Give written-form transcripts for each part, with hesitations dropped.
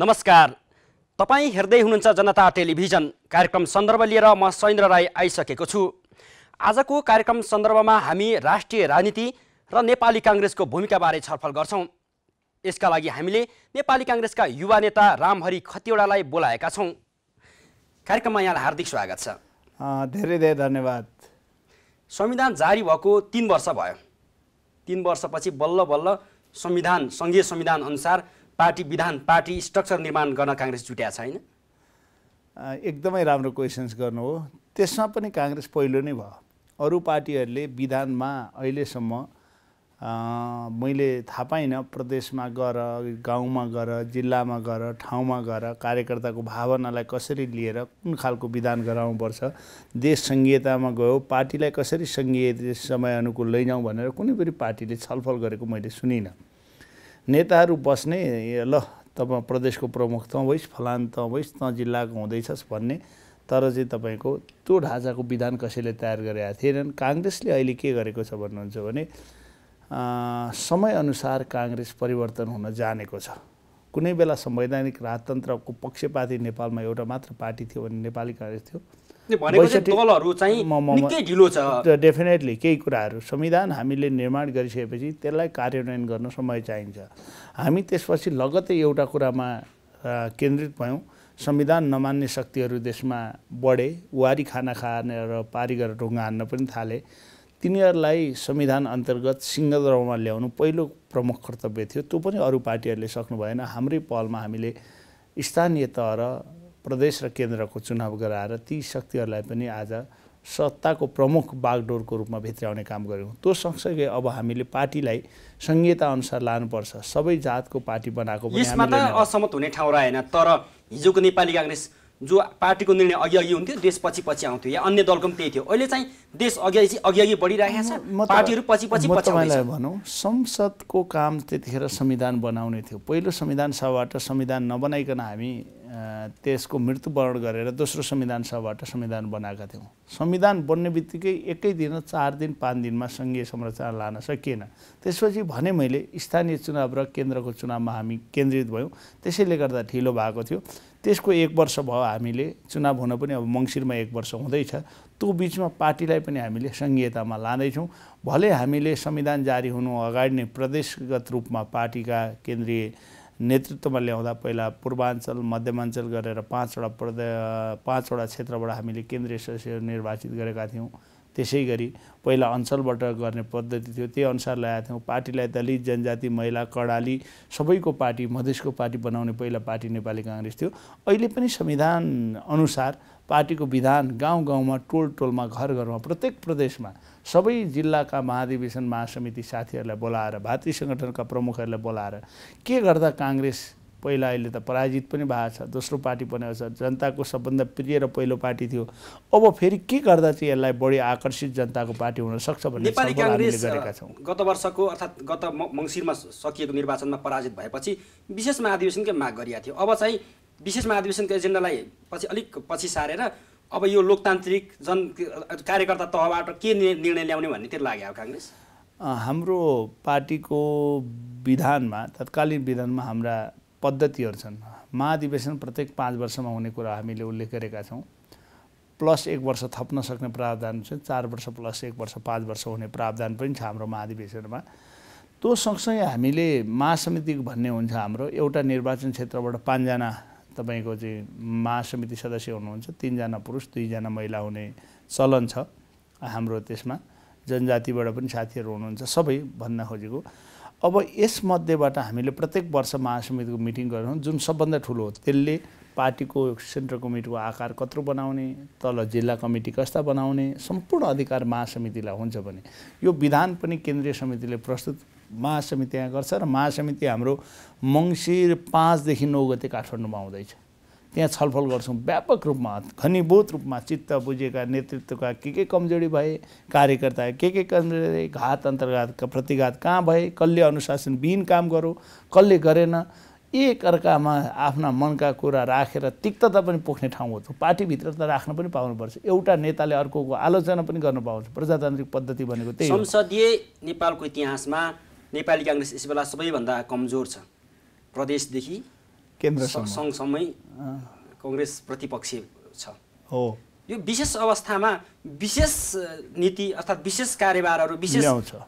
नमस्कार, तपाईं हेर्दै हुनुहुन्छ जनता टेलिभिजन। कार्यक्रम सन्दर्भ लिएर म सैन्द्र राई आइसकेको छु। आजको कार्यक्रम सन्दर्भमा हामी राष्ट्रिय राजनीति र नेपाली कांग्रेसको भूमिकाबारे छलफल गर्छौं। यसका लागि हामीले नेपाली कांग्रेसका युवा नेता रामहरी खतिवड़ालाई बोलाएका छौं। कार्यक्रममा यहाँलाई हार्दिक स्वागत छ। धेरै धेरै धन्यवाद। संविधान जारी भएको 3 वर्ष भयो। 3 वर्षपछि बल्ल बल्ल संविधान, संघीय संविधान अनुसार पार्टी विधान, पार्टी स्ट्रक्चर निर्माण गर्न कांग्रेस जुटेको छैन। एकदमै राम्रो क्वेशन्स गर्नु हो। त्यसमा पनि कांग्रेस पहिलो नै भयो। अरू पार्टीहरूले विधानमा अहिलेसम्म मैले थाहा पाइनँ, प्रदेशमा गएर, गाउँमा गएर, जिल्लामा गएर, ठाउँमा गएर कार्यकर्ताको भावनालाई कसरी लिएर कुन खालको विधान गराउनुपर्छ, देश संघीयतामा गयो पार्टीलाई कसरी संघीय समय अनुकूल लैजाउँ भनेर कुनै पनि पार्टीले छलफल गरेको मैले सुनिनँ। नेताहरू बस्ने ल तब प्रदेशको प्रमुख त होइस्, फलान त होइस्, त जिल्लाको हुँदैछस् भन्ने, तर चाहिँ तपाईको त्यो ढाँचाको विधान कसैले तयार गरेका थिएनन्। कांग्रेसले अहिले के गरेको छ भन्नुहुन्छ भने समय अनुसार कांग्रेस परिवर्तन हुन जानेको छ। कुनै बेला संवैधानिक राजतन्त्रको पक्षपाती नेपालमा एउटा मात्र पार्टी थियो भने नेपाली कांग्रेस थियो। डेफिनेटली केही कुराहरू संविधान हामीले निर्माण गरिसकेपछि त्यसलाई कार्यान्वयन गर्न समय चाहिन्छ। हामी त्यसपछि लगत्तै एउटा कुरामा केन्द्रित भयौँ। संविधान नमान्ने शक्तिहरू देशमा बढे, वारी खाना खाने र पारिगर ढुङ्गा हान्न पनि थाले। तिनीहरूलाई संविधान अन्तर्गत सिंहदरबारमा ल्याउनु पहिलो प्रमुख कर्तव्य थियो। त्यो पनि अरू पार्टीहरूले सक्नु भएन। हाम्रै पहलमा हामीले स्थानीय तह र प्रदेश र केन्द्रको चुनाव गराएर ती शक्तिहरूलाई पनि आज सत्ताको प्रमुख बागडोरको रूपमा भित्राउने काम गऱ्यौँ। त्यो सँगसँगै अब हामीले पार्टीलाई संहिता अनुसार लानुपर्छ। सबै जातको पार्टी बनाएको पनि यसमा त असहमत हुने ठाउँ रहेन। तर हिजोको नेपाली कांग्रेस जो पार्टीको निर्णय अघि हुन्थ्यो, देश पछि आउँथ्यो, या अन्य दलको पनि त्यही थियो। अहिले चाहिँ देश अघि बढिरहेको छ, पार्टीहरू पछि आउँदैछ। भनौँ, संसदको काम त्यतिखेर संविधान बनाउने थियो। पहिलो संविधान सभाबाट संविधान नबनाइकन हामी त्यसको मृत्युवरण गरेर दोस्रो संविधान सभाबाट संविधान बनाएका थियौँ। संविधान बन्ने बित्तिकै एकै दिन, 4 दिन 5 दिनमा संघीय संरचना लान सकिएन। त्यसपछि भने मैले स्थानीय चुनाव र केन्द्रको चुनावमा हामी केन्द्रित भयौँ। त्यसैले गर्दा ढिलो भएको थियो। त्यसको 1 वर्ष भयो। हामीले चुनाव हुन पनि अब मङ्सिरमा 1 वर्ष हुँदैछ। त्यो बिचमा पार्टीलाई पनि हामीले संघीयतामा लाँदैछौँ। भले हामीले संविधान जारी हुनु अगाडि नै प्रदेशगत रूपमा पार्टीका केन्द्रीय नेतृत्वमा ल्याउँदा पहिला पूर्वाञ्चल, मध्यमाञ्चल गरेर 5वटा क्षेत्रबाट हामीले केन्द्रीय सदस्य निर्वाचित गरेका थियौँ। त्यसै गरी पहिला अञ्चलबाट गर्ने पद्धति थियो, त्यही अनुसार ल्याएका थियौँ। पार्टीलाई दलित, जनजाति, महिला, कर्णाली सबैको पार्टी, मधेसको पार्टी बनाउने पहिला पार्टी नेपाली कांग्रेस थियो। अहिले पनि संविधान अनुसार पार्टीको विधान गाउँ गाउँमा, टोल टोलमा, घर घरमा, प्रत्येक प्रदेशमा सबै जिल्लाका महाधिवेशन, महासमिति साथीहरूलाई बोलाएर, भातृ सङ्गठनका प्रमुखहरूलाई बोलाएर के गर्दा कांग्रेस पहिला, अहिले त पराजित पनि भएको छ, दोस्रो पार्टी बनेको छ, जनताको सबभन्दा प्रिय र पहिलो पार्टी थियो। अब फेरि के गर्दा चाहिँ यसलाई बढी आकर्षित जनताको पार्टी हुन सक्छ भन्ने गरेका छौँ। गत वर्षको अर्थात् गत मङ्सिरमा सकिएको निर्वाचनमा पराजित भएपछि विशेष महाधिवेशनकै माग गरिएको थियो। अब चाहिँ विशेष महाधिवेशनको एजेन्डालाई पछि अलिक पछि सारेर अब यो लोकतान्त्रिक जन कार्यकर्ता तहबाट के निर्णय ल्याउने भन्नेतिर लाग्यो कांग्रेस। हाम्रो पार्टीको विधानमा, तत्कालीन विधानमा हाम्रा पद्धतिहरू छन्। महाधिवेशन प्रत्येक 5 वर्षमा हुने कुरा हामीले उल्लेख गरेका छौँ। प्लस 1 वर्ष थप्न सक्ने प्रावधान छ। 4 वर्ष प्लस 1 वर्ष 5 वर्ष हुने प्रावधान पनि छ हाम्रो महाधिवेशनमा। त्यो सँगसँगै हामीले महासमिति भन्ने हुन्छ। हाम्रो एउटा निर्वाचन क्षेत्रबाट 5 जना तपाईको चाहिँ महासमिति सदस्य हुनुहुन्छ। 3 जना पुरुष, 2 जना महिला हुने चलन छ हाम्रो। त्यसमा जनजातिबाट पनि साथीहरू हुनुहुन्छ। सबै भन्न खोजेको अब यसमध्येबाट हामीले प्रत्येक वर्ष महासमितिको मिटिङ गर्छौँ, जुन सबभन्दा ठुलो हो। त्यसले पार्टीको सेन्ट्रल कमिटीको आकार कत्रो बनाउने, तल जिल्ला कमिटी कस्ता बनाउने सम्पूर्ण अधिकार महासमितिलाई हुन्छ भने यो विधान पनि केन्द्रीय समितिले प्रस्तुत महासमिति यहाँ गर्छ। र महासमिति हाम्रो मङ्सिर 5 देखि 9 गते काठमाडौँमा आउँदैछ। त्यहाँ छलफल गर्छौँ व्यापक रूपमा, घनीभूत रूपमा। चित्त बुझेका नेतृत्वका के कमजोरी भए, कार्यकर्ता के कमजोरी, घात अन्तर्घातका प्रतिघात कहाँ भए, कसले अनुशासनविहीन काम गर्यो, कसले गरेन, एकअर्कामा आफ्ना मनका कुरा राखेर तिक्तता पनि पोख्ने ठाउँ हो। पार्टीभित्र त राख्न पनि पाउनुपर्छ। एउटा नेताले अर्कोको आलोचना पनि गर्न पाउँछ। प्रजातान्त्रिक पद्धति भनेको त्यही हो। संसदीय नेपालको इतिहासमा नेपाली कांग्रेस यस बेला सबैभन्दा कमजोर छ। प्रदेशदेखि सँगसँगै कांग्रेस प्रतिपक्षी छ। हो, यो विशेष अवस्थामा विशेष नीति अर्थात् विशेष कार्यभारहरू विशेष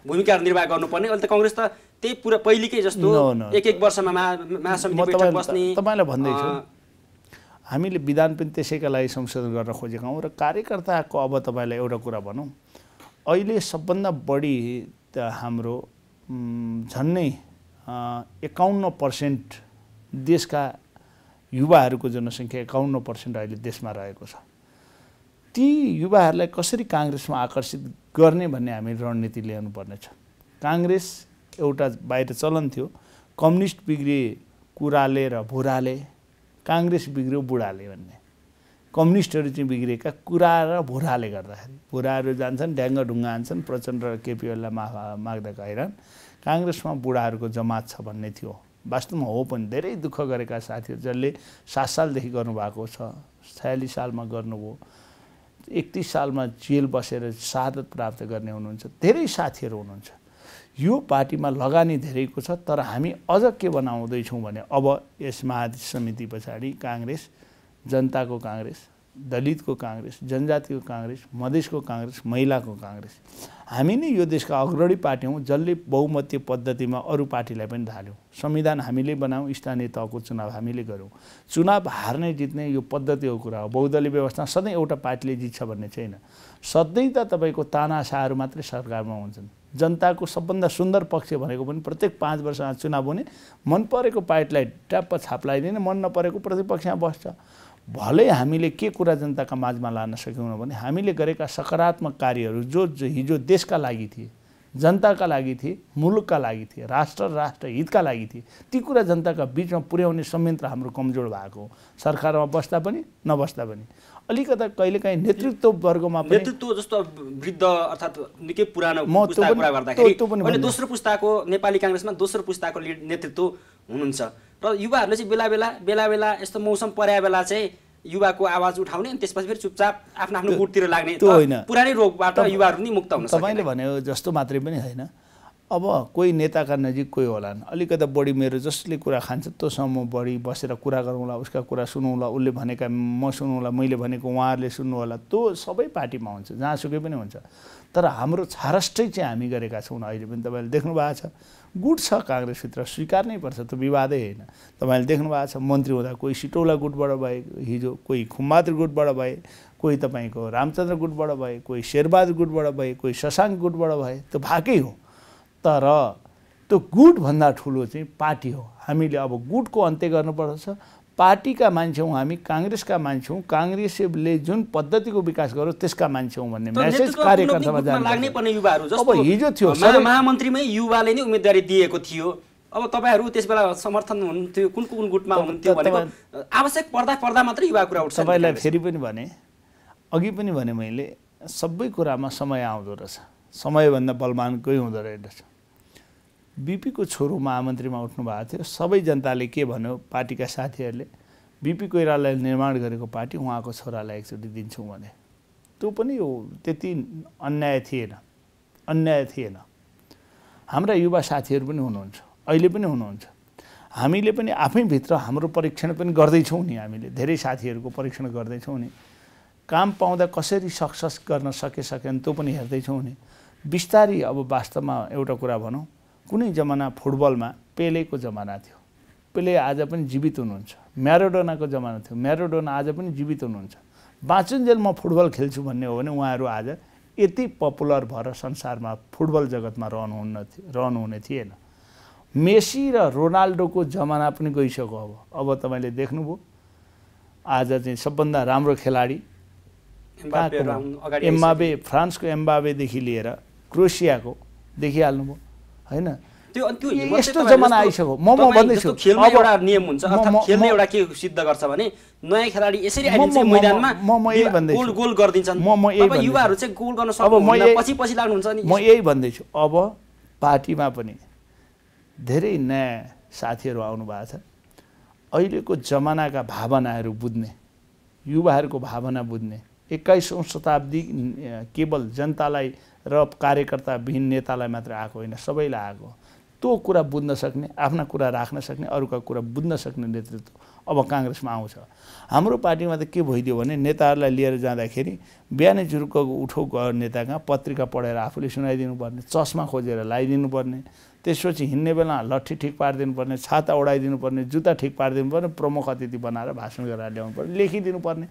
भूमिका निर्वाह गर्नुपर्ने। अहिले त कांग्रेस त त्यही पुरा पहिलेकै जस्तो एक एक वर्षमा महासमिति बैठक बस्ने। तपाईलाई भन्दै छु, हामीले विधान पनि त्यसैका लागि संशोधन गर्न खोजेका हौं र कार्यकर्ताको। अब तपाईलाई एउटा कुरा भनौं, अहिले सबभन्दा बढी हाम्रो झन्नै 51% देशका युवाहरूको जनसङ्ख्या 51% अहिले देशमा रहेको छ। ती युवाहरूलाई कसरी कांग्रेसमा आकर्षित गर्ने भन्ने हामी रणनीति ल्याउनुपर्नेछ। कांग्रेस एउटा बाहिर चलन थियो, कम्युनिस्ट बिग्रिए कुराले र भुराले, कांग्रेस बिग्रियो बुढाले भन्ने। कम्युनिस्टहरू चाहिँ बिग्रेका कुरा र भुराले गर्दाखेरि भुराहरू जान्छन्, ढ्याङ्ग ढुङ्गा हान्छन्, प्रचण्ड र केपीओलाई माग्दाका हैरान। कांग्रेसमा बुढाहरूको जमात छ भन्ने थियो, वास्तवमा हो पनि। धेरै दुःख गरेका साथीहरू जसले 7 सालदेखि गर्नुभएको छ, 46 सालमा गर्नुभयो, 31 सालमा जेल बसेर शहादत प्राप्त गर्ने हुनुहुन्छ, धेरै साथीहरू हुनुहुन्छ। यो पार्टीमा लगानी धेरैको छ, तर हामी अझ के बनाउँदैछौँ भने अब यस महासमिति पछाडि कांग्रेस जनताको कांग्रेस, दलितको कांग्रेस, जनजातिको कांग्रेस, मधेसको कांग्रेस, महिलाको कांग्रेस। हामी नै यो देशका अग्रणी पार्टी हौँ जसले बहुमतीय पद्धतिमा अरू पार्टीलाई पनि ढाल्यौँ। संविधान हामीले बनायौँ, स्थानीय तहको चुनाव हामीले गऱ्यौँ। चुनाव हार्ने जित्ने यो पद्धतिको कुरा हो। बहुदलीय व्यवस्था सधैँ एउटा पार्टीले जित्छ भन्ने छैन। सधैँ त तपाईँको तानासाहरू मात्रै सरकारमा हुन्छन्। जनताको सबभन्दा सुन्दर पक्ष भनेको पनि प्रत्येक 5 वर्षमा चुनाव हुने, मन परेको पार्टीलाई ट्याप्प छाप्लाइदिने, मन नपरेको प्रतिपक्षमा बस्छ। भलै हामीले के कुरा जनताका माझमा लान सकेनौँ भने हामीले गरेका सकारात्मक कार्यहरू जो हिजो देशका लागि थिए, जनताका लागि थिए, मुलुकका लागि थिए, राष्ट्रहितका लागि थिए, ती कुरा जनताका बीचमा पुर्याउने संयन्त्र हाम्रो कमजोर भएको हो। सरकारमा बस्दा पनि नबस्दा पनि अलिकता कहिलेकाहीँ नेतृत्व वर्गमा नेतृत्व जस्तो वृद्ध अर्थात् निकै पुरानो पुस्ताको कुरा गर्दाखेरि दोस्रो पुस्ताको नेपाली कांग्रेसमा दोस्रो पुस्ताको नेतृत्व हुनुहुन्छ र युवाहरूले चाहिँ बेला बेला यस्तो मौसम पर्या बेला चाहिँ युवाको आवाज उठाउने अनि त्यसपछि फेरि चुपचाप आफ्नो आफ्नो गुटतिर लाग्ने पुरानै रोगबाट युवाहरू नि मुक्त हुन सक्छ। तपाईले भन्यो जस्तो मात्रै पनि हैन, अब कोही नेताका नजिक कोही होलान्, अलिकता बढी मेरो जसले कुरा खान्छ तोसँग बढी बसेर कुरा गरौँला, उसका कुरा सुनौँला, उसले भनेका म सुनौँला, मैले भनेको उहाँहरूले सुन्नुहोला। त्यो सबै पार्टीमा हुन्छ, जहाँसुकै पनि हुन्छ। तर हाम्रो छारष्टै चाहिँ हामी गरेका छौँ। अहिले पनि तपाईँले देख्नु भएको छ, गुट छ कांग्रेसभित्र, स्वीकार नै पर्छ, त्यो विवादै होइन। तपाईँले देख्नु भएको छ, मन्त्री हुँदा कोही सिटौला गुटबाट भए, हिजो कोही खुम्मात्र गुटबाट भए, कोही तपाईँको रामचन्द्र गुटबाट भए, कोही शेरबहादुर गुटबाट भए, कोही शशांक गुटबाट भए। त्यो भएकै हो, तर त्यो गुटभन्दा ठुलो चाहिँ पार्टी हो। हामीले अब गुटको अन्त्य गर्नुपर्छ। पार्टीका मान्छे हौँ हामी, कांग्रेसका मान्छे हौँ, कांग्रेसले जुन पद्धतिको विकास गर्यो त्यसका मान्छे हौँ भन्ने मेसेज कार्यकर्तामा लाग्नै पर्ने युवाहरू। अब हिजो थियो महामन्त्रीमै युवाले नै उम्मेदवारी दिएको थियो, अब तपाईहरू त्यसबेला समर्थन हुनुहुन्थ्यो, कुन गुटमा हुनुहुन्थ्यो भनेको आवश्यक पर्दा मात्रै युवा कुरा उठ्छ। तपाईँलाई फेरि पनि भने, अघि पनि भने मैले, सबै कुरामा समय आउँदो रहेछ, समयभन्दा बलवान कोही हुँदो रहेछ। बीपीको छोरो महामन्त्रीमा उठ्नु भएको थियो, सबै जनताले के भन्यो, पार्टीका साथीहरूले बीपी कोइरालाले निर्माण गरेको पार्टी उहाँको छोरालाई एकचोटि दिन्छौँ भने। त्यो पनि हो, त्यति अन्याय थिएन। हाम्रा युवा साथीहरू पनि हुनुहुन्छ, अहिले पनि हुनुहुन्छ। हामीले पनि आफैभित्र हाम्रो परीक्षण पनि गर्दैछौँ नि, हामीले धेरै साथीहरूको परीक्षण गर्दैछौँ नि। काम पाउँदा कसरी सक्सेस गर्न सकेन त्यो पनि हेर्दैछौँ नि। बिस्तारै अब वास्तवमा एउटा कुरा भनौँ, कुनै जमाना फुटबलमा पेलेको जमाना थियो, पेले आज पनि जीवित हुनुहुन्छ। म्याराडोनाको जमाना थियो, म्याराडोना आज पनि जीवित हुनुहुन्छ। बाँचुन्जेल म फुटबल खेल्छु भन्ने हो भने उहाँहरू आज यति पपुलर भएर संसारमा फुटबल जगतमा रहनुहुने थिएन। मेसी र रोनाल्डोको जमाना पनि गइसक्यो। अब तपाईँले देख्नुभयो आज चाहिँ सबभन्दा राम्रो खेलाडी एम्बाबे, फ्रान्सको एम्बाबेदेखि लिएर क्रोएसियाको देखिहाल्नुभयो हैन। त्यो यस्तो जमाना आइसक्यो। म भन्दैछु खेलमा एउटा नियम हुन्छ, अर्थात् खेलले एउटा के सिद्ध गर्छ भने नयाँ खेलाडी यसरी आइन्छ मैदानमा गोल गर्दिन्छन्। अब युवाहरू चाहिँ गोल गर्न सक्नुहुन्न, पछि लाग्नुहुन्छ नि। म यही भन्दैछु, अब पार्टीमा पनि धेरै नयाँ साथीहरू आउनु भएको छ। अहिलेको जमानाका भावनाहरू बुझ्ने, युवाहरूको भावना बुझ्ने, 21औं शताब्दी केवल जनतालाई र कार्यकर्ता विहीन नेतालाई मात्र आएको होइन, सबैलाई आएको। त्यो कुरा बुझ्न सक्ने, आफ्ना कुरा राख्न सक्ने, अरूका कुरा बुझ्न सक्ने नेतृत्व अब कांग्रेसमा आउँछ। हाम्रो पार्टीमा त के भइदियो भने नेताहरूलाई लिएर जाँदाखेरि बिहानै जुरुको उठो गएर नेताका पत्रिका पढेर आफूले सुनाइदिनु पर्ने, चस्मा खोजेर लगाइदिनु पर्ने, त्यसपछि हिँड्ने बेला लट्ठी ठिक पारिदिनु पर्ने, छाता ओढाइदिनु पर्ने, जुत्ता ठिक पारिदिनु पर्ने, प्रमुख अतिथि बनाएर भाषण गरेर ल्याउनु पर्ने, लेखिदिनु पर्ने।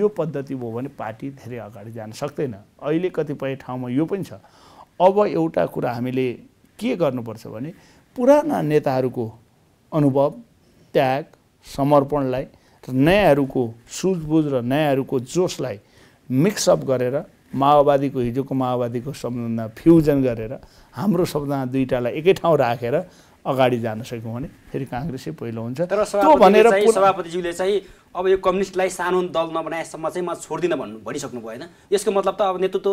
यो पद्धति भयो भने पार्टी धेरै अगाडि जान सक्दैन। अहिले कतिपय ठाउँमा यो पनि छ। अब एउटा कुरा हामीले के गर्नुपर्छ भने पुराना नेताहरूको अनुभव, त्याग, समर्पणलाई नयाँहरूको सुझबुझ र नयाँहरूको जोशलाई मिक्सअप गरेर माओवादीको हिजोको माओवादीको सम्बन्धमा फ्युजन गरेर हाम्रो शब्दमा दुईटालाई एकै ठाउँ राखेर अगाडि जान सक्यौँ भने फेरि काङ्ग्रेसै पहिलो हुन्छ। तर सभापतिज्यूले चाहिँ अब यो कम्युनिस्टलाई सानो दल नबनाएसम्म चाहिँ म छोड्दिनँ भन्नु भनिसक्नु भयो होइन? यसको मतलब त अब नेतृत्व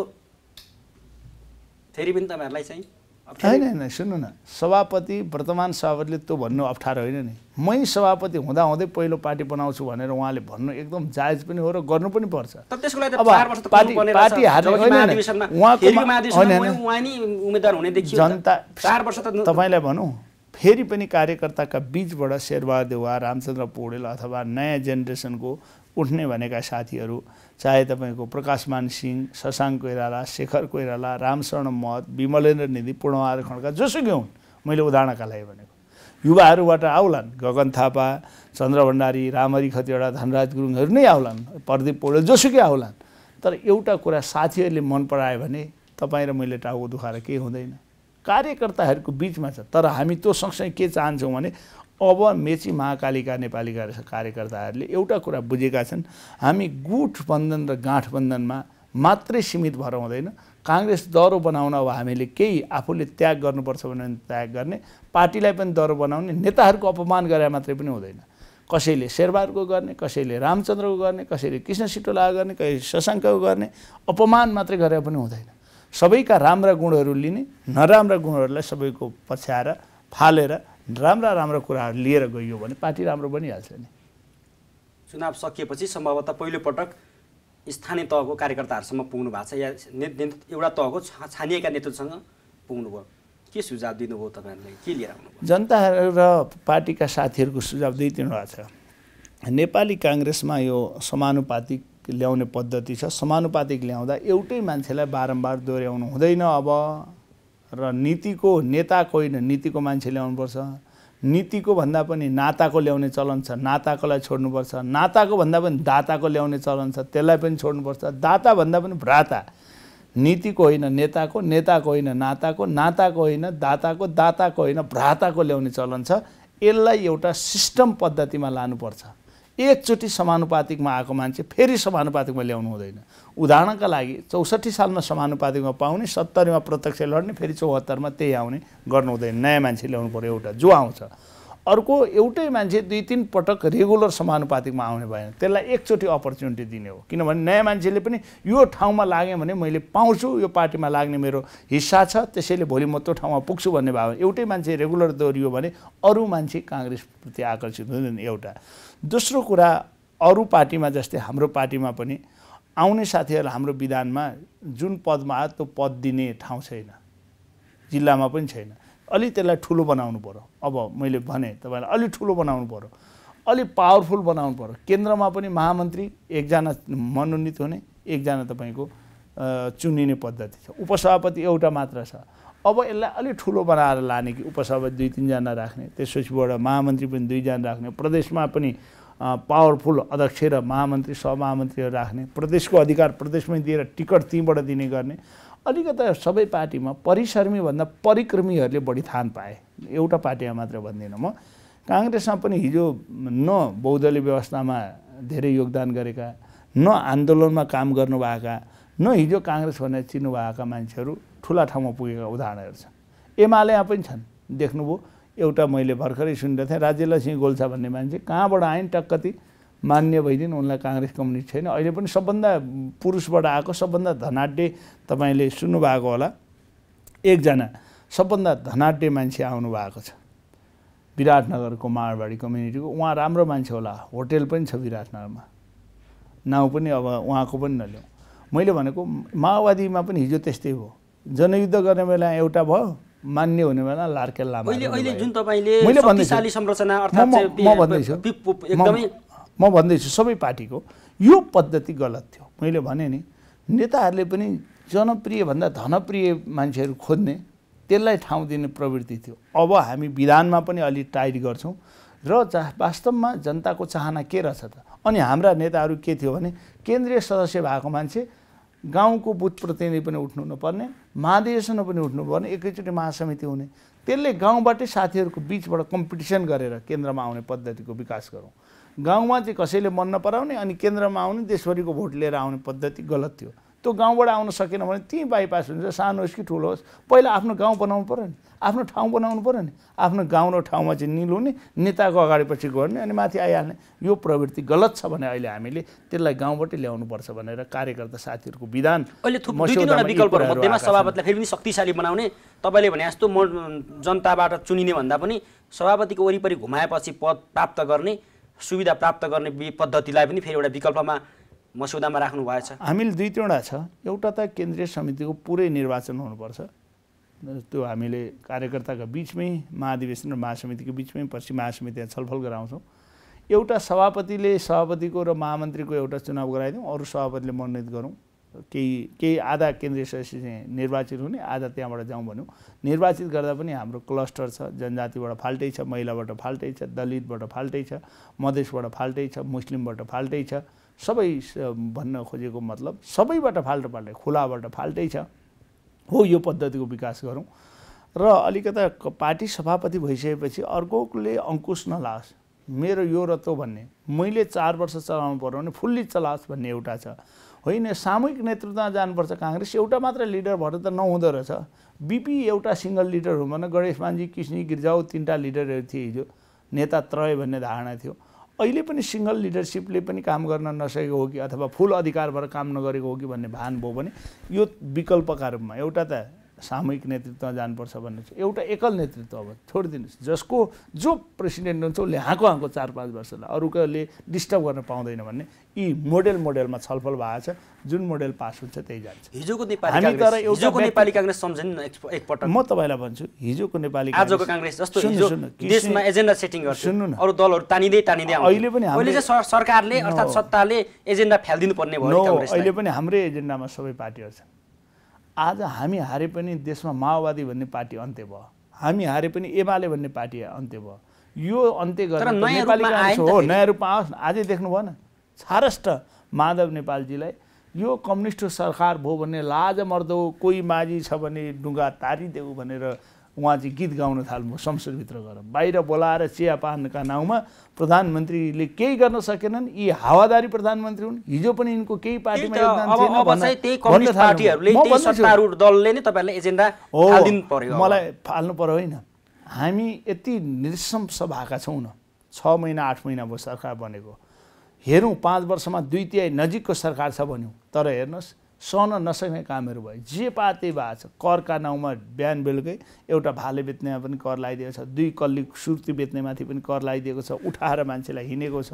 फेरि पनि तपाईँहरूलाई चाहिँ होइन? सुन्नु न, सभापति वर्तमान सभापतिले त्यो भन्नु अप्ठ्यारो होइन नि। मै सभापति हुँदाहुँदै पहिलो पार्टी बनाउँछु भनेर उहाँले भन्नु एकदम जायज पनि हो र गर्नु पनि पर्छ। जनता तपाईँलाई भनौँ फेरि पनि कार्यकर्ताका बीचबाट शेरबहादुर वा रामचन्द्र पौडेल अथवा नयाँ जेनेरेसनको उठ्ने भनेका साथीहरू चाहे तपाईको प्रकाश मानसिंह, शशांक कोइराला, शेखर कोइराला, रामचन्द्र महत, विमलेन्द्र निधि, पूर्णबहादुर खड्का जोसुकै हुन्, मैले उदाहरणका लागि भनेको युवाहरूबाट आउलान्, गगन थापा, चन्द्र भण्डारी, रामहरी खतिवड़ा, धनराज गुरुङहरू नै आउलान्, प्रदीप पौडेल जोसुकै आउलान्। तर एउटा कुरा साथीहरूले मन परायो भने तपाईँ र मैले टाउको दुखाएर केही हुँदैन, कार्यकर्ताहरूको बिचमा छ। तर हामी त्यो सँगसँगै के चाहन्छौँ भने अब मेची महाकालीका नेपाली कांग्रेसका कार्यकर्ताहरूले एउटा कुरा बुझेका छन्, हामी गुठबन्धन र गाँठबन्धनमा मात्रै सीमित भएर हुँदैन, कांग्रेस दह्रो बनाउन अब हामीले केही आफूले त्याग गर्नुपर्छ भने त्याग गर्ने, पार्टीलाई पनि दह्रो बनाउने, नेताहरूको अपमान गरे मात्रै पनि हुँदैन। कसैले शेरबहादुरको गर्ने, कसैले रामचन्द्रको गर्ने, कसैले किसनी गिरजाऊ गर्ने, कसैले शशाङ्कको गर्ने, अपमान मात्रै गरे पनि हुँदैन। सबैका राम्रा गुणहरू लिने, नराम्रा गुणहरूलाई सबैको पछ्याएर फालेर राम्रा राम्रा कुराहरू लिएर गइयो भने पार्टी राम्रो बनिहाल्छ नि। चुनाव सकिएपछि सम्भवतः पहिलोपटक स्थानीय तहको कार्यकर्ताहरूसम्म पुग्नु भएको छ या एउटा तहको छानिएका नेतृत्वसँग पुग्नुभयो, के सुझाव दिनुभयो तपाईँहरूले, के लिएर आउनुभयो? जनता र पार्टीका साथीहरूको सुझाव दिइदिनुभएको छ। नेपाली काङ्ग्रेसमा यो समानुपातिक ल्याउने पद्धति छ। समानुपातिक ल्याउँदा एउटै मान्छेलाई बारम्बार दोहोऱ्याउनु हुँदैन अब, र नीतिको नेताको होइन नीतिको मान्छे ल्याउनुपर्छ। नीतिको भन्दा पनि नाताको ल्याउने चलन छ, नाताकोलाई छोड्नुपर्छ। नाताको भन्दा पनि दाताको ल्याउने चलन छ, त्यसलाई पनि छोड्नुपर्छ। दाता भन्दा पनि भ्राता। नीतिको होइन नेताको, नेताको होइन नाताको, नाताको होइन दाताको, दाताको होइन भ्राताको ल्याउने चलन छ। यसलाई एउटा सिस्टम पद्धतिमा लानुपर्छ। एकचोटि समानुपातिकमा आएको मान्छे फेरि समानुपातिकमा ल्याउनु हुँदैन। उदाहरणका लागि 64 सालमा समानुपातिकमा पाउने, 70 मा प्रत्यक्ष लड्ने, फेरि 74 मा त्यही आउने गर्नु हुँदैन। नयाँ मान्छे ल्याउनु पर्यो एउटा, जो आउँछ। अर्को एउटै मान्छे 2-3 पटक रेगुलर समानुपातिकमा आउने भएन, त्यसलाई एकचोटि अपर्च्युनिटी दिने हो। किनभने नयाँ मान्छेले पनि यो ठाउँमा लाग्यो भने मैले पाउँछु, यो पार्टीमा लाग्ने मेरो हिस्सा छ, त्यसैले भोलि म त्यो ठाउँमा पुग्छु भन्ने भावना। एउटै मान्छे रेगुलर दोहोरियो भने अरू मान्छे काङ्ग्रेसप्रति आकर्षित हुँदैन। एउटा दोस्रो कुरा, अरू पार्टीमा जस्तै हाम्रो पार्टीमा पनि आउने साथीहरूलाई हाम्रो विधानमा जुन पदमा आयो त्यो पद दिने ठाउँ छैन, जिल्लामा पनि छैन। अलि त्यसलाई ठुलो बनाउनु पर्यो। अब मैले भने तपाईँलाई अलि ठुलो बनाउनु पर्यो, अलि पावरफुल बनाउनु पर्यो। केन्द्रमा पनि महामन्त्री एकजना मनोनित हुने, एकजना तपाईँको चुनिने पद्धति छ। उपसभापति एउटा मात्र छ। अब यसलाई अलिक ठुलो बनाएर लाने कि उपसभापति 2-3 जना राख्ने, त्यसपछिबाट महामन्त्री पनि 2 जना राख्ने, प्रदेशमा पनि पावरफुल अध्यक्ष र महामन्त्री सहमन्त्रीहरू राख्ने, प्रदेशको अधिकार प्रदेशमै दिएर टिकट त्यहीँबाट दिने गर्ने। अलिकता सबै पार्टीमा परिश्रमीभन्दा परिक्रमीहरूले बढी थान पाए। एउटा पार्टीमा मात्र भन्दिनँ म। काङ्ग्रेसमा पनि हिजो न बहुदलीय व्यवस्थामा धेरै योगदान गरेका, न आन्दोलनमा काम गर्नुभएका, न हिजो काङ्ग्रेस भनेर चिन्नुभएका मान्छेहरू ठुला ठाउँमा पुगेका उदाहरणहरू छन्। एमालेमा पनि छन्। देख्नुभयो, एउटा मैले भर्खरै सुनेको थिएँ, राज्यलाई सिंह गोल्छा भन्ने मान्छे कहाँबाट आइन्, टक्कति मान्य भइदिनु, उनलाई काङ्ग्रेस कम्युनिस्ट छैन। अहिले पनि सबभन्दा पुरुषबाट आएको सबभन्दा धनाढ्य, तपाईँले सुन्नुभएको होला, एकजना सबभन्दा धनाढ्य मान्छे आउनु भएको छ विराटनगरको मारवाडी कम्युनिटीको। उहाँ राम्रो मान्छे होला, होटेल पनि छ विराटनगरमा, नाउँ पनि अब उहाँको पनि नल्याउँ। मैले भनेको माओवादीमा पनि हिजो त्यस्तै हो। जनयुद्ध गर्ने बेला एउटा भयो, मान्य हुने बेला लार्के लामा अहिले जुन तपाईले शक्तिशाली संरचना अर्थात एकदमै म भन्दैछु सबै पार्टीको यो पद्धति गलत थियो। मैले भने नि नेताहरूले पनि जनप्रिय भन्दा धनप्रिय मान्छेहरू खोज्ने त्यसलाई ठाउँ दिने प्रवृत्ति थियो। अब हामी विधानमा पनि अलि टाइट गर्छौं र वास्तवमा जनताको चाहना के रहेछ त? अनि हाम्रा नेताहरू के थियो भने केन्द्रीय सदस्य भएको मान्छे गाउँको बुथ प्रतिनिधि पनि उठ्नु नपर्ने, महाधिवेशन पनि उठ्नु पर्ने, एकैचोटि महासमिति हुने, त्यसले गाउँबाटै साथीहरूको बीचबाट कम्पिटिसन गरेर केन्द्रमा आउने पद्धतिको विकास गरौँ। गाउँमा चाहिँ कसैले मन नपराउने अनि केन्द्रमा आउने देशभरिको भोट लिएर आउने पद्धति गलत थियो। त्यो गाउँबाट आउन सकेन भने त्यहीँ बाइपास हुन्छ, सानो होस् कि ठुलो होस्, पहिला आफ्नो गाउँ बनाउनु पर्यो नि, आफ्नो ठाउँ बनाउनु पर्यो नि, आफ्नो गाउँ र ठाउँमा चाहिँ निलुने, नेताको अगाडिपछि गर्ने अनि माथि आइहाल्ने यो प्रवृत्ति गलत छ भने अहिले हामीले त्यसलाई गाउँबाटै ल्याउनुपर्छ भनेर कार्यकर्ता साथीहरूको विधान अहिले थुप्रै दुईवटा विकल्पहरू मध्येमा सभापतिलाई फेरि पनि शक्तिशाली बनाउने, तपाईले भने जस्तो म जनताबाट चुनिने भन्दा पनि सभापतिको वरिपरि घुमाएपछि पद प्राप्त गर्ने, सुविधा प्राप्त गर्ने पद्धतिलाई पनि फेरि एउटा विकल्पमा मसौदामा राख्नु भएछ। हामीले दुई तिनवटा छ, एउटा त केन्द्रीय समितिको पुरै निर्वाचन हुनुपर्छ, त्यो हामीले कार्यकर्ताका बीचमै महाधिवेशन र महासमितिको बीचमै पछि महासमितिमा छलफल गराउँछौँ। एउटा सभापतिले सभापतिको र महामन्त्रीको एउटा चुनाव गराइदिउँ, अरू सभापतिले मनोनित गरौँ, केही आधा केन्द्रीय सदस्य चाहिँ निर्वाचित हुने, आधा त्यहाँबाट जाउँ भन्यौँ। निर्वाचित गर्दा पनि हाम्रो क्लस्टर छ, जनजातिबाट फाल्टै छ, महिलाबाट फाल्टै छ, दलितबाट फाल्टै छ, मधेसबाट फाल्टै छ, मुस्लिमबाट फाल्टै छ, सबै भन्न खोजेको मतलब सबैबाट फाल्टो फाल्टै, खुलाबाट फाल्टै छ हो। यो पद्धतिको विकास गरौँ र अलिकता पार्टी सभापति भइसकेपछि अर्कोले अङ्कुश नलाओस्, मेरो यो र त्यो भन्ने, मैले 4 वर्ष चलाउनु पर्यो भने फुल्ली चलाओस् भन्ने एउटा छ। होइन, सामूहिक नेतृत्वमा जानुपर्छ। काङ्ग्रेस एउटा मात्र लिडर भएर त नहुँदो रहेछ, बीपी एउटा सिङ्गल लिडर हो भने गणेश मानजी, किसनी गिरजाऊ 3टा लिडरहरू थिए हिजो, नेता त्रय भन्ने धारणा थियो। अहिले पनि सिङ्गल लिडरसिपले पनि काम गर्न नसकेको हो कि अथवा फुल अधिकार भएर काम नगरेको हो कि भन्ने भान भयो भने यो विकल्पका रूपमा एउटा त सामूहिक नेतृत्वमा जानुपर्छ भन्ने छ, एउटा एकल नेतृत्व अब छोडिदिनुहोस्, जसको जो प्रेसिडेन्ट हुन्छ उसले हाँको हाँको 4-5 वर्षलाई अरूकाले डिस्टर्ब गर्न पाउँदैन भन्ने यी मोडेलमा छलफल भएको छ, जुन मोडेल पास हुन्छ त्यही जान्छ। हिजोको नेपाली कांग्रेस सम्झिन एकपटक म तपाईलाई भन्छु, हिजोको नेपाली आजको कांग्रेस जस्तो देशमा एजेन्डा सेटिङ गर्छ, अरू दलहरु तानिदै आउँछ। अहिले पनि हामीले सरकारले अर्थात सत्ताले एजेन्डा फाल्दिनु पर्ने भयो कांग्रेसले, अहिले पनि हाम्रो एजेन्डामा सबै पार्टीहरु छन्। आज हामी हारे पनि देशमा माओवादी भन्ने पार्टी अन्त्य भयो, हामी हारे पनि एमाले भन्ने पार्टी अन्त्य भयो, यो अन्त्य गरेर नेपाली कांग्रेस हो नयाँ रूपमा आओस्। आजै देख्नु भएन छारष्ट माधव नेपालजीलाई यो कम्युनिस्ट सरकार भयो भने लाज मर्दो, कोही माझी छ भने डुङ्गा तारिदेऊ भनेर उहाँ चाहिँ गीत गाउन थाल्नु, संसदभित्र गएर बाहिर बोलाएर चिया पानका नाउँमा प्रधानमन्त्रीले केही गर्न सकेनन्, यी हावादारी प्रधानमन्त्री हुन्। हिजो पनि यिनको केही पार्टीमा योगदान छैन, मलाई फाल्नु पर्यो। होइन, हामी यति निशंस भएका छौँ न, 6 महिना 8 महिना भयो सरकार बनेको, हेरौँ 5 वर्षमा 2/3 नजिकको सरकार छ भन्यौँ, तर हेर्नुहोस् सहन नसक्ने कामहरू भयो, जे पाए त्यही भएको छ। करका नाउँमा बिहान बेलुकै एउटा भाले बेच्नेमा पनि कर लगाइदिएको छ, 2 कल्ली सुर्ती बेच्नेमाथि पनि कर लगाइदिएको छ, उठाएर मान्छेलाई हिँडेको छ,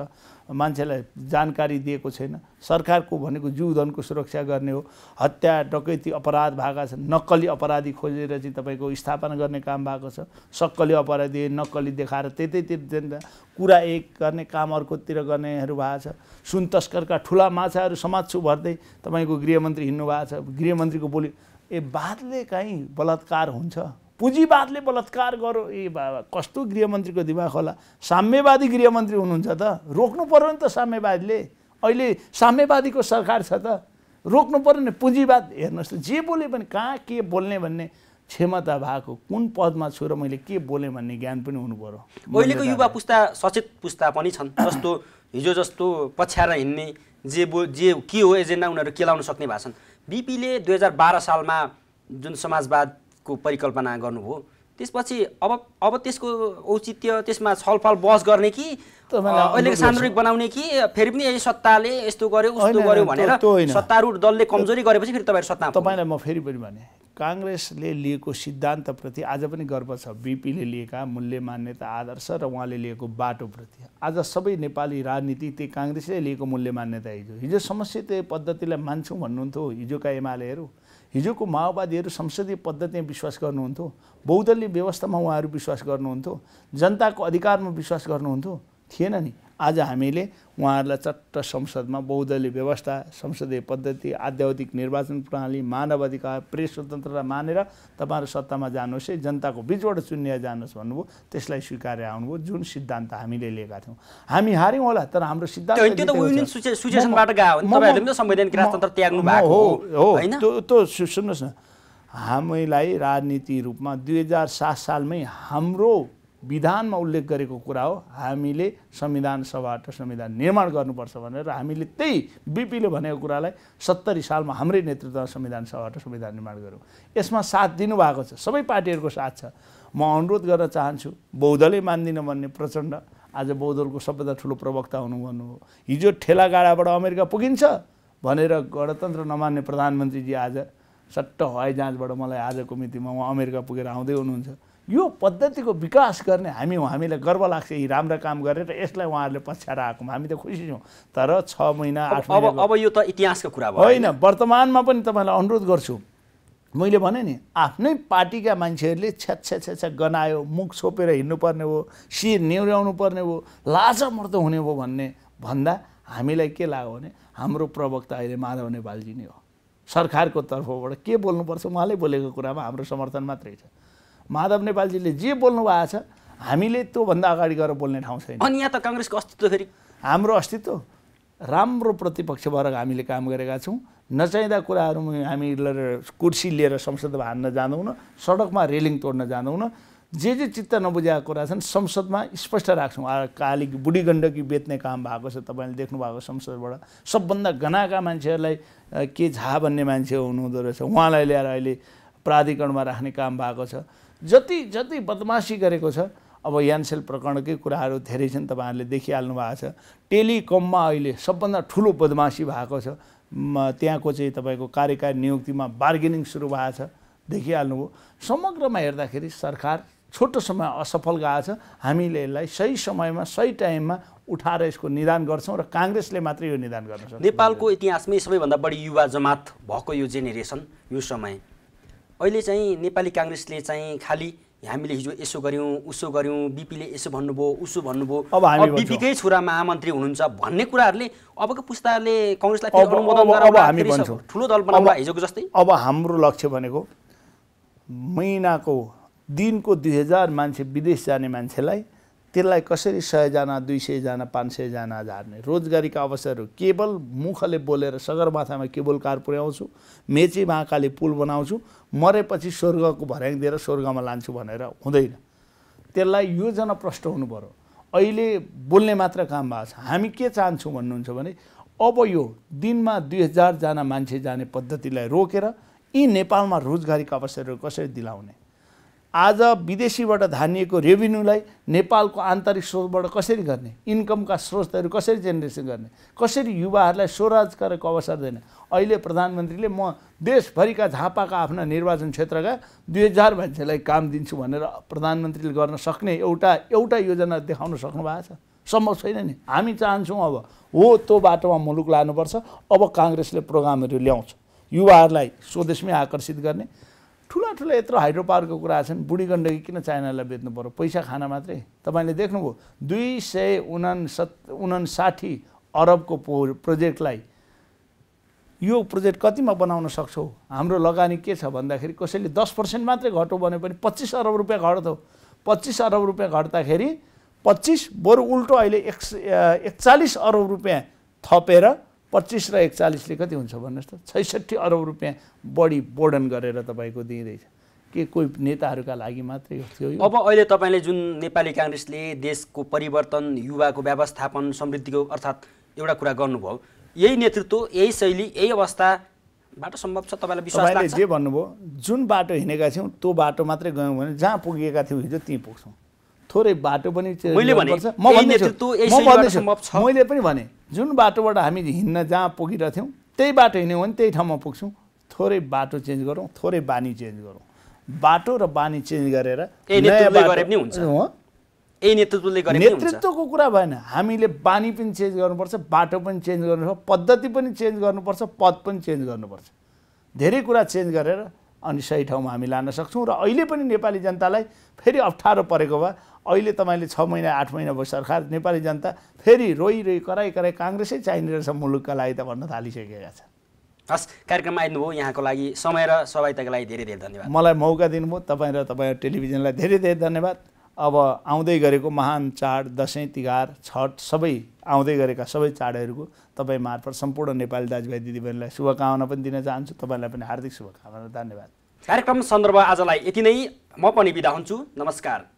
मान्छेलाई जानकारी दिएको छैन। सरकारको भनेको जीवधनको सुरक्षा गर्ने हो, हत्या डकैती अपराध भएका छन्, नक्कली अपराधी खोजेर चाहिँ तपाईँको स्थापना गर्ने काम भएको छ, सक्कली अपराधी नक्कली देखाएर त्यतैतिर कुरा एक गर्ने काम अर्कोतिर गर्नेहरू भएको छ। सुन तस्करका ठुला माछाहरू समात्छु भन्दै तपाईँको गृहमन्त्री हिँड्नु भएको छ, गृहमन्त्रीको बोली ए बातले काहीँ बलात्कार हुन्छ, पुँजीवादले बलात्कार गरो, ए बाबा कस्तो गृहमन्त्रीको दिमाग होला। साम्यवादी गृहमन्त्री हुनुहुन्छ त, रोक्नु पर्यो नि त साम्यवादीले, अहिले साम्यवादीको सरकार छ त, रोक्नु पर्यो नि पुँजीवाद। हेर्नुहोस् त जे बोले पनि कहाँ के बोल्ने भन्ने क्षमता भएको, कुन पदमा छु र मैले के बोलेँ भन्ने ज्ञान पनि हुनु पर्यो। अहिलेको युवा पुस्ता सचेत पुस्ता पनि छन्, जस्तो हिजो जस्तो पछ्याएर हिँड्ने जे के हो एजेन्डा उनीहरू केलाउन सक्ने भएछन्। बीपीले 2012 सालमा जुन समाजवादको परिकल्पना गर्नुभयो, त्यसपछि अब त्यसको औचित्य त्यसमा छलफल बहस गर्ने कि अहिलेको सामरिक बनाउने कि फेरि पनि सत्ताले यस्तो गर्यो उस्तो गर्यो भनेर सत्तारूढ दलले कमजोरी गरेपछि फेरि तपाईँहरू सत्ता। तपाईँलाई म फेरि पनि भने कांग्रेसले लिएको सिद्धान्तप्रति आज पनि गर्व छ। बीपीले लिएका मूल्य मान्यता आदर्श र उहाँले लिएको बाटोप्रति आज सबै नेपाली राजनीति त्यही कांग्रेसले लिएको मूल्य मान्यता हिजो समष्टि पद्धतिलाई मान्छौं भन्नुहुन्थ्यो हिजोका एमालेहरु, हिजोको माओवादीहरु संसदीय पद्धतिमा विश्वास गर्नुहुन्थ्यो, बहुदलीय व्यवस्थामा उहाँहरु विश्वास गर्नुहुन्थ्यो, जनताको अधिकारमा विश्वास गर्नुहुन्थ्यो, थिएन नि। आज हामीले उहाँहरुलाई चट्ट संसदमा बहुदलीय व्यवस्था, संसदीय पद्धति, आध्यात्मिक निर्वाचन प्रणाली, मानवाधिकार, प्रेस स्वतन्त्रता मानेर तपाईहरु सत्तामा जानुहोस्, जनताको बीचबाट चुनिएर जानुहोस् भन्नुभयो, त्यसलाई स्वीकारेर आउनुभयो। जुन सिद्धान्त हामीले लिएका थियौं, हामी हार्यौं होला, तर हाम्रो सिद्धान्त त्यो त युनियन सुचेसनबाट गयो नि। तपाईहरुले त संवैधानिक राजतन्त्र त्याग्नु भएको हो हैन? त्यो सुन्नुस् न, हामीलाई राजनीति रूपमा 2007 सालमै हाम्रो विधानमा उल्लेख गरेको कुरा हो, हामीले संविधान सभाबाट संविधान निर्माण गर्नुपर्छ भनेर। हामीले त्यही बीपीले भनेको कुरालाई 70 सालमा हाम्रै नेतृत्वमा संविधान सभाबाट संविधान निर्माण गर्यौं। यसमा साथ दिनुभएको छ, सबै पार्टीहरूको साथ छ। म अनुरोध गर्न चाहन्छु, बहुदलले मान्दिन भन्ने प्रचण्ड आज बहुदलको सबैभन्दा ठूलो प्रवक्ता हुनुभयो। हिजो ठेलागाडाबाट अमेरिका पुगिन्छ भनेर गणतन्त्र नमान्ने प्रधानमन्त्रीजी आज सट्ट हवाई जहाजबाट मलाई आजको मितिमा उहाँ अमेरिका पुगेर आउँदै हुनुहुन्छ। यो पद्धतिको विकास गर्ने हामीलाई गर्व लाग्छ। यी राम्रा काम गरेर यसलाई उहाँहरूले पछ्याएर आएको हामी त खुसी छौँ, तर 6 महिना 8 महिना अब यो त इतिहासको कुरा भयो होइन। वर्तमानमा पनि तपाईलाई अनुरोध गर्छु, मैले भने नि आफ्नै पार्टीका मान्छेहरूले छ्याछ्याछ्या गनायो, मुख छोपेर हिँड्नुपर्ने हो, शिर नेउराउनु पर्ने हो, लाजमर्दो हुने हो भन्ने भन्दा हामीलाई के लाग्यो भने हाम्रो प्रवक्ता अहिले माधव नेपालजी नै हो। सरकारको तर्फबाट के बोल्नुपर्छ उहाँले बोलेको कुरामा हाम्रो समर्थन मात्रै छ। माधव नेपालजीले जे बोल्नु भएको छ हामीले त्योभन्दा अगाडि गएर बोल्ने ठाउँ छैन। अनि यहाँ त कांग्रेसको अस्तित्व, फेरि हाम्रो अस्तित्व राम्रो प्रतिपक्ष भएर हामीले काम गरेका छौँ। नचाहिँदा कुराहरू हामीलाई कुर्सी लिएर संसदमा हान्न जाँदैनौँ, सडकमा रेलिङ तोड्न जाँदैनौँ, जे जे चित्त नबुझेका कुरा छन् संसदमा स्पष्ट राख्छौँ। काली बुढीगण्डकी बेच्ने काम भएको छ, तपाईँले देख्नु भएको संसदबाट सबभन्दा गनाका मान्छेहरूलाई के झा भन्ने मान्छे हुनुहुँदो रहेछ, उहाँलाई ल्याएर अहिले प्राधिकरणमा राख्ने काम भएको छ। जति जति बदमासी गरेको छ, अब यानसेल प्रकरणकै कुराहरू धेरै छन्, तपाईहरुले देखिहाल्नु भएको छ। टेलिकममा अहिले सबभन्दा ठूलो बदमासी भएको छ, त्यहाँको चाहिँ तपाईको कार्यकारी नियुक्तिमा बार्गेनिङ सुरु भएको छ, देखिहाल्नु हो। समग्रमा हेर्दाखेरि सरकार छोटो समय असफल गएको छ। हामीले यसलाई सही समयमा सही टाइममा उठाएर यसको निदान गर्छौं र कांग्रेसले मात्र यो निदान गर्न सक्छ। नेपालको इतिहासमै सबैभन्दा बढी युवा जमात भएको यो जेनेरेसन, यो समय अहिले चाहिँ नेपाली कांग्रेसले चाहिँ खाली हामीले हिजो यसो गर्यौं उसो गर्यौं, बीपीले यसो भन्नुभयो उसो भन्नुभयो, अब बीपीकै छोरा महामन्त्री हुनुहुन्छ भन्ने कुराहरुले अबको पुस्ताले कांग्रेसलाई फेरि अनुमोदन गराउन हामी बन्छौं, ठूलो दल बनाउन हिजोको जस्तै। अब हाम्रो लक्ष्य भनेको महिनाको दिनको 2000 मान्छे विदेश जाने मान्छेलाई त्यसलाई कसरी 100 जना 200 जना 500 जना झार्ने, रोजगारीका अवसरहरू केवल मुखले बोलेर सगरमाथामा केबल कार पुर्याउँछु, मेची महाकाली पुल बनाउँछु, मरेपछि स्वर्गको भर्याङ दिएर स्वर्गमा लान्छु भनेर हुँदैन। त्यसलाई योजना प्रष्ट हुनु पर्यो। अहिले बोल्ने मात्र काम भएको छ। हामी के चाहन्छौँ भन्नुहुन्छ भने अब यो दिनमा 2000 जना मान्छे जाने पद्धतिलाई रोकेर यी नेपालमा रोजगारीका अवसरहरू कसरी दिलाउने, आज विदेशीबाट धानिएको रेभिन्यूलाई नेपालको आन्तरिक स्रोतबाट कसरी गर्ने, इन्कमका स्रोतहरू कसरी जेनेरेसन गर्ने, कसरी युवाहरूलाई स्वरोजगारको अवसर दिन। अहिले प्रधानमन्त्रीले म देशभरिका झापाका आफ्ना निर्वाचन क्षेत्रका 2000 मान्छेलाई काम दिन्छु भनेर प्रधानमन्त्रीले गर्न सक्ने एउटा योजना देखाउन सक्नु भएको छ? सम्भव छैन नि। हामी चाहन्छौँ अब हो त्यो बाटोमा मुलुक लानुपर्छ। अब कांग्रेसले प्रोग्रामहरू ल्याउँछ, युवाहरूलाई स्वदेशमै आकर्षित गर्ने। ठूला ठूला यत्रो हाइड्रो पावरको कुरा छन्, बुढी गण्डकी किन चाइनालाई बेच्नु पर्यो, पैसा खान मात्रै। तपाईले देख्नुभयो 259 अरबको प्रोजेक्टलाई यो प्रोजेक्ट कतिमा बनाउन सक्छौ? हाम्रो लगानी के छ भन्दाखेरि कसैले 10% मात्रै घट्यो भने पनि 25 अरब रुपैयाँ घट्यो। 25 अरब रुपैयाँ घट्दाखेरि 25 बरु उल्टो अहिले 41 अरब रुपैयाँ थपेर 25 र 41 ले कति हुन्छ भन्नुहोस् त? 66 अरब रुपैयाँ बढी बोर्डन गरेर तपाईँको दिइँदैछ। के कोही नेताहरूका लागि मात्रै हो यो? अब अहिले तपाईँले जुन नेपाली कांग्रेसले देशको परिवर्तन, युवाको व्यवस्थापन, समृद्धिको अर्थात् एउटा कुरा गर्नुभयो, यही नेतृत्व, यही शैली, यही अवस्थाबाट सम्भव छ? तपाईँलाई विश्वास लाग्छ? तपाईँले जे भन्नुभयो, जुन बाटो हिँडेका थियौँ त्यो बाटो मात्रै गयौँ भने जहाँ पुगेका थियौँ हिजो त्यहीँ पुग्छौँ। थोरै बाटो पनि मैले पनि भने जुन बाटोबाट हामी हिँड्न जहाँ पुगिरहेको थियौँ त्यही बाटो हिँड्यौँ भने त्यही ठाउँमा पुग्छौँ। थोरै बाटो चेन्ज गरौँ, थोरै बानी चेन्ज गरौँ, बाटो र बानी चेन्ज गरेर नेतृत्वको कुरा भएन। हामीले बानी पनि चेन्ज गर्नुपर्छ, बाटो पनि चेन्ज गर्नुपर्छ, पद्धति पनि चेन्ज गर्नुपर्छ, पद पनि चेन्ज गर्नुपर्छ, धेरै कुरा चेन्ज गरेर अनि सही ठाउँमा हामी लान सक्छौँ। र अहिले पनि नेपाली जनतालाई फेरि अप्ठ्यारो परेको भए अहिले तपाईँले 6 महिना 8 महिना भयो सरकार, नेपाली जनता फेरि रोइ रोइ कराई कराई काङ्ग्रेसै चाहिने रहेछ मुलुकका लागि त भन्न थालिसकेका छन्। हस्, कार्यक्रममा आइदिनुभयो, यहाँको लागि समय र सहभागिताको लागि धेरै धेरै धन्यवाद। मलाई मौका दिनुभयो, तपाईँ र तपाईँ टेलिभिजनलाई धेरै धेरै धन्यवाद। अब आउँदै गरेको महान चाड दसैँ, तिहार, छठ सबै आउँदै गरेका सबै चाडहरूको तपाईँ मार्फत सम्पूर्ण नेपाली दाजुभाइ दिदीबहिनीलाई शुभकामना पनि दिन चाहन्छु। तपाईँलाई पनि हार्दिक शुभकामना, धन्यवाद। कार्यक्रम सन्दर्भ आजलाई यति नै, म पनि बिदा हुन्छु, नमस्कार।